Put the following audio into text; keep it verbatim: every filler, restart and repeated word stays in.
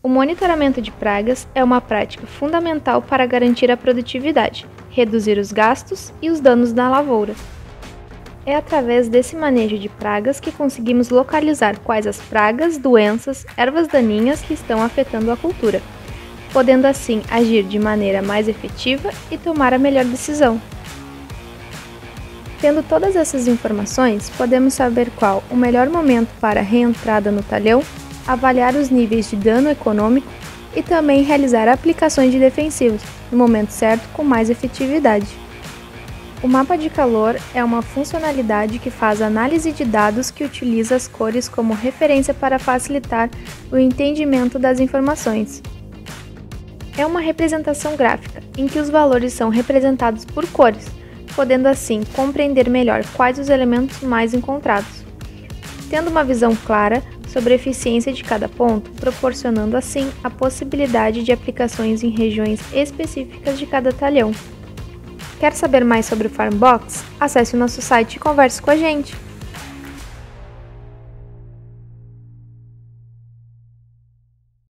O monitoramento de pragas é uma prática fundamental para garantir a produtividade, reduzir os gastos e os danos na lavoura. É através desse manejo de pragas que conseguimos localizar quais as pragas, doenças, ervas daninhas que estão afetando a cultura, podendo assim agir de maneira mais efetiva e tomar a melhor decisão. Tendo todas essas informações, podemos saber qual o melhor momento para a reentrada no talhão, avaliar os níveis de dano econômico e também realizar aplicações de defensivos no momento certo com mais efetividade. O mapa de calor é uma funcionalidade que faz análise de dados que utiliza as cores como referência para facilitar o entendimento das informações. É uma representação gráfica em que os valores são representados por cores, podendo assim compreender melhor quais os elementos mais encontrados, tendo uma visão clara sobre a eficiência de cada ponto, proporcionando assim a possibilidade de aplicações em regiões específicas de cada talhão. Quer saber mais sobre o Farmbox? Acesse o nosso site e converse com a gente!